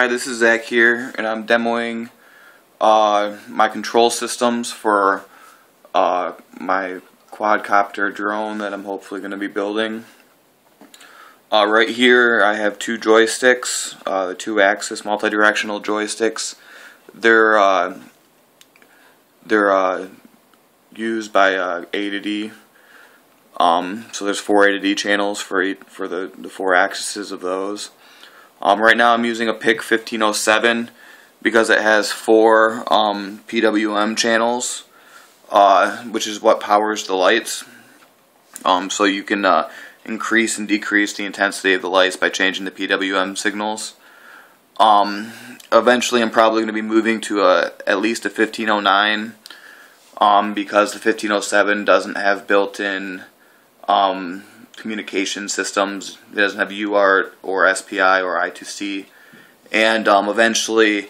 Hi, this is Zach here, and I'm demoing my control systems for my quadcopter drone that I'm hopefully going to be building. Right here I have two joysticks, the two-axis multi-directional joysticks. They're used by A to D. So there's four A to D channels for the four axes of those. Right now I'm using a PIC 1507 because it has four PWM channels, which is what powers the lights. So you can increase and decrease the intensity of the lights by changing the PWM signals. Eventually I'm probably going to be moving to at least a 1509 because the 1507 doesn't have built-in communication systems. It doesn't have UART or SPI or I2C, and eventually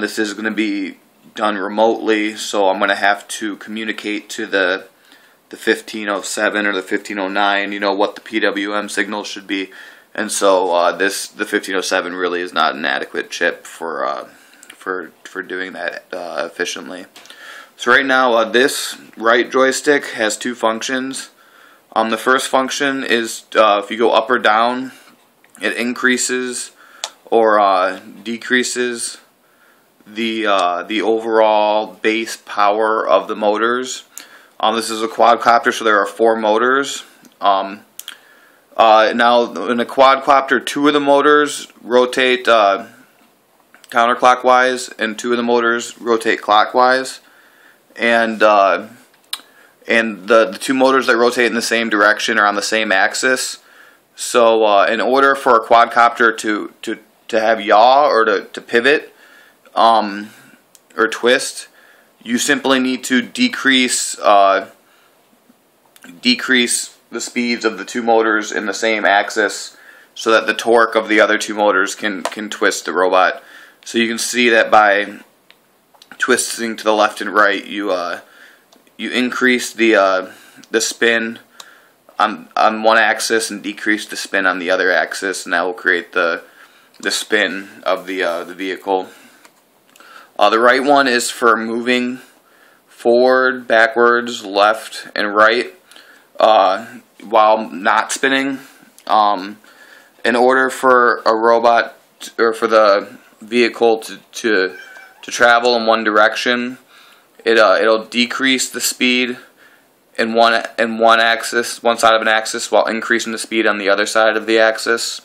this is going to be done remotely, so I'm going to have to communicate to the 1507 or the 1509, you know, what the PWM signal should be, and so the 1507 really is not an adequate chip for doing that efficiently. So right now this right joystick has two functions. The first function is if you go up or down, it increases or decreases the overall base power of the motors. This is a quadcopter, so there are four motors. Now, in a quadcopter, two of the motors rotate counterclockwise, and two of the motors rotate clockwise, and the two motors that rotate in the same direction are on the same axis. So in order for a quadcopter to have yaw or to pivot or twist, you simply need to decrease the speeds of the two motors in the same axis so that the torque of the other two motors can twist the robot. So you can see that by twisting to the left and right, you increase the spin on one axis and decrease the spin on the other axis, and that will create the spin of the vehicle. The right one is for moving forward, backwards, left, and right while not spinning. In order for a robot or for the vehicle to travel in one direction, it'll decrease the speed in one axis, one side of an axis, while increasing the speed on the other side of the axis,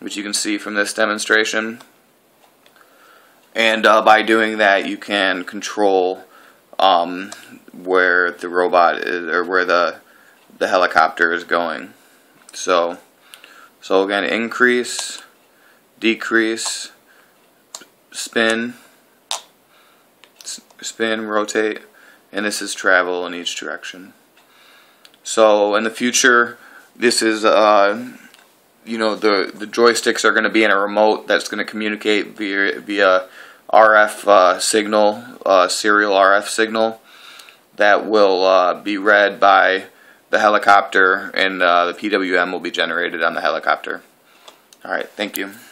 which you can see from this demonstration. And by doing that, you can control where the robot is, or where the helicopter is going. So again, increase, decrease, spin, rotate, and this is travel in each direction. So in the future, this is you know, the joysticks are going to be in a remote that's going to communicate via RF signal, serial RF signal that will be read by the helicopter, and the PWM will be generated on the helicopter. All right, thank you.